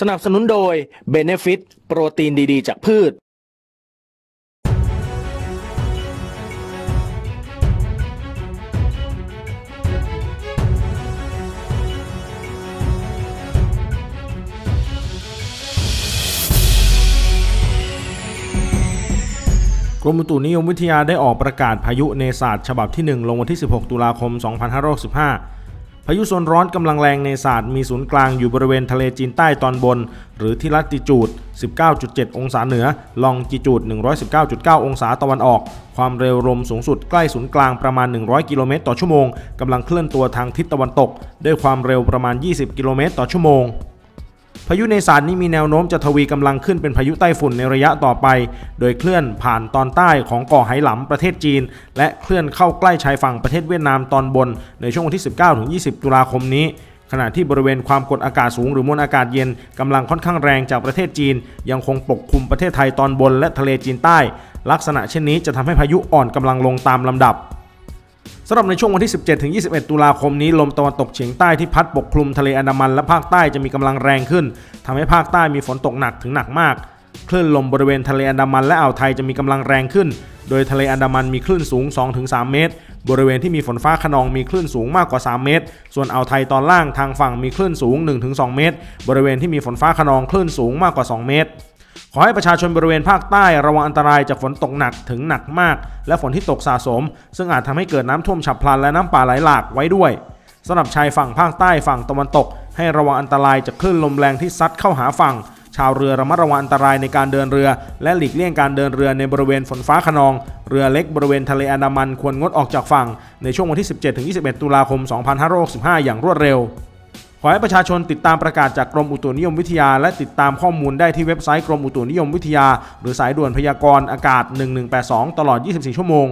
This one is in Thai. สนับสนุนโดย Benefit โปรตีนดีๆจากพืชกรมอุตุนิยมวิทยาได้ออกประกาศพายุเนศาดฉบับที่1ลงวันที่16ตุลาคม2565พายุโซนร้อนกำลังแรงเนศาดมีศูนย์กลางอยู่บริเวณทะเลจีนใต้ตอนบนหรือที่ลัติจูด 19.7 องศาเหนือลองจิจูด 119.9 องศาตะวันออกความเร็วลมสูงสุดใกล้ศูนย์กลางประมาณ100กิโลเมตรต่อชั่วโมงกำลังเคลื่อนตัวทางทิศตะวันตกด้วยความเร็วประมาณ20กิโลเมตรต่อชั่วโมงพายุเนศาดนี้มีแนวโน้มจะทวีกำลังขึ้นเป็นพายุไต้ฝุ่นในระยะต่อไปโดยเคลื่อนผ่านตอนใต้ของเกาะไหหลำประเทศจีนและเคลื่อนเข้าใกล้ชายฝั่งประเทศเวียดนามตอนบนในช่วงวันที่ 19-20 ตุลาคมนี้ขณะที่บริเวณความกดอากาศสูงหรือมวลอากาศเย็นกำลังค่อนข้างแรงจากประเทศจีนยังคงปกคลุมประเทศไทยตอนบนและทะเลจีนใต้ลักษณะเช่นนี้จะทำให้พายุอ่อนกำลังลงตามลำดับสำหรับในช่วงวันที่ 17-21 ตุลาคมนี้ลมตะวันตกเฉียงใต้ที่พัดปกคลุมทะเลอันดามันและภาคใต้จะมีกำลังแรงขึ้นทำให้ภาคใต้มีฝนตกหนักถึงหนักมากคลื่นลมบริเวณทะเลอันดามันและอ่าวไทยจะมีกำลังแรงขึ้นโดยทะเลอันดามันมีคลื่นสูง 2-3 เมตรบริเวณที่มีฝนฟ้าคะนองมีคลื่นสูงมากกว่า3เมตรส่วนอ่าวไทยตอนล่างทางฝั่งมีคลื่นสูง 1-2 เมตรบริเวณที่มีฝนฟ้าคะนองคลื่นสูงมากกว่า2เมตรขอให้ประชาชนบริเวณภาคใต้ระวังอันตรายจากฝนตกหนักถึงหนักมากและฝนที่ตกสะสมซึ่งอาจทำให้เกิดน้ำท่วมฉับพลันและน้ำป่าไหลหลากไว้ด้วยสำหรับชายฝั่งภาคใต้ฝั่งตะวันตกให้ระวังอันตรายจากคลื่นลมแรงที่ซัดเข้าหาฝั่งชาวเรือระมัดระวังอันตรายในการเดินเรือและหลีกเลี่ยงการเดินเรือในบริเวณฝนฟ้าคะนองเรือเล็กบริเวณทะเลอันดามันควรงดออกจากฝั่งในช่วงวันที่ 17-21 ตุลาคม 2565 อย่างรวดเร็วขอให้ประชาชนติดตามประกาศจากกรมอุตุนิยมวิทยาและติดตามข้อมูลได้ที่เว็บไซต์กรมอุตุนิยมวิทยาหรือสายด่วนพยากรณ์อากาศ 1182 ตลอด 24 ชั่วโมง